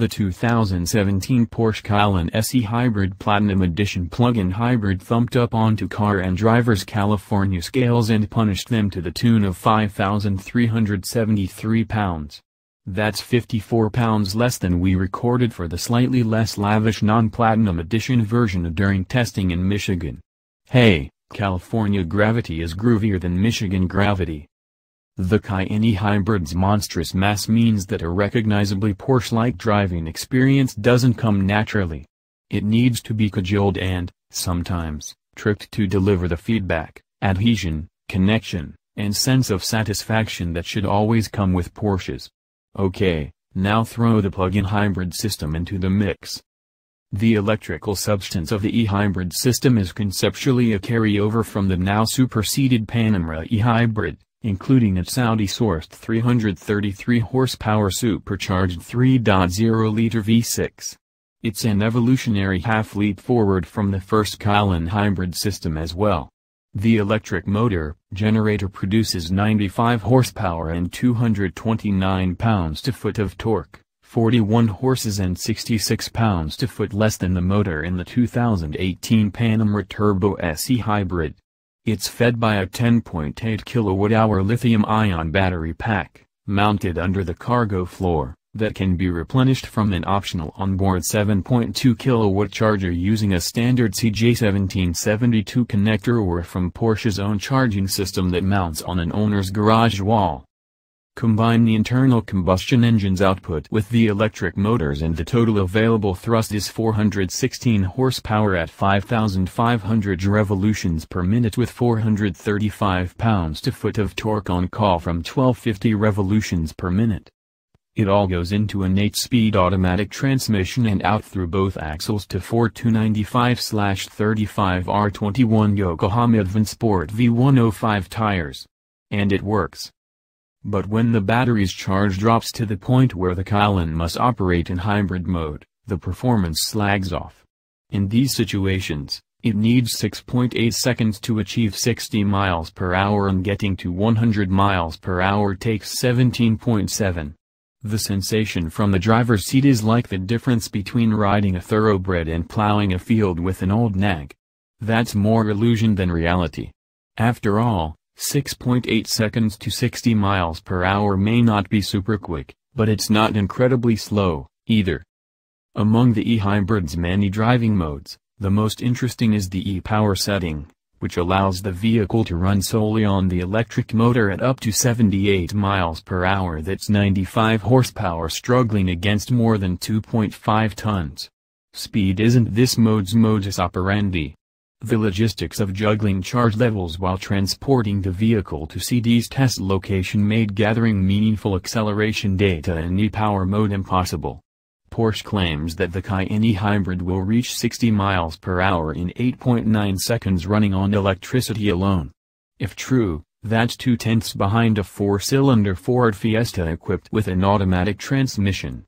The 2017 Porsche Cayenne SE Hybrid Platinum Edition plug-in hybrid thumped up onto Car and Driver's California scales and punished them to the tune of £5,373. That's £54 less than we recorded for the slightly less lavish non-Platinum Edition version during testing in Michigan. Hey, California gravity is groovier than Michigan gravity. The Cayenne Hybrid's monstrous mass means that a recognizably Porsche-like driving experience doesn't come naturally. It needs to be cajoled and, sometimes, tricked to deliver the feedback, adhesion, connection, and sense of satisfaction that should always come with Porsches. Okay, now throw the plug-in hybrid system into the mix. The electrical substance of the e-hybrid system is conceptually a carryover from the now superseded Panamera e-hybrid, including its Saudi-sourced 333-horsepower supercharged 3.0-liter V6. It's an evolutionary half-leap forward from the first Cayenne hybrid system as well. The electric motor generator produces 95 horsepower and 229 pounds-to-foot of torque, 41 horses and 66 pounds-to-foot less than the motor in the 2018 Panamera Turbo SE Hybrid. It's fed by a 10.8 kWh lithium-ion battery pack, mounted under the cargo floor, that can be replenished from an optional onboard 7.2 kW charger using a standard CJ1772 connector or from Porsche's own charging system that mounts on an owner's garage wall. Combine the internal combustion engine's output with the electric motors and the total available thrust is 416 horsepower at 5,500 revolutions per minute with 435 pounds-to-foot of torque on call from 1,250 revolutions per minute. It all goes into an 8-speed automatic transmission and out through both axles to Ford 295/35 R21 Yokohama Advan Sport V105 tires. And it works. But when the battery's charge drops to the point where the Cayenne must operate in hybrid mode, the performance slags off. In these situations, it needs 6.8 seconds to achieve 60 miles per hour and getting to 100 miles per hour takes 17.7. The sensation from the driver's seat is like the difference between riding a thoroughbred and plowing a field with an old nag. That's more illusion than reality. After all, 6.8 seconds to 60 miles per hour may not be super quick, but it's not incredibly slow, either. Among the e-hybrid's many driving modes, the most interesting is the e-power setting, which allows the vehicle to run solely on the electric motor at up to 78 miles per hour. That's 95 horsepower struggling against more than 2.5 tons. Speed isn't this mode's modus operandi. The logistics of juggling charge levels while transporting the vehicle to CD's test location made gathering meaningful acceleration data in e-power mode impossible. Porsche claims that the Cayenne Hybrid will reach 60 miles per hour in 8.9 seconds running on electricity alone. If true, that's 2/10 behind a 4-cylinder Ford Fiesta equipped with an automatic transmission.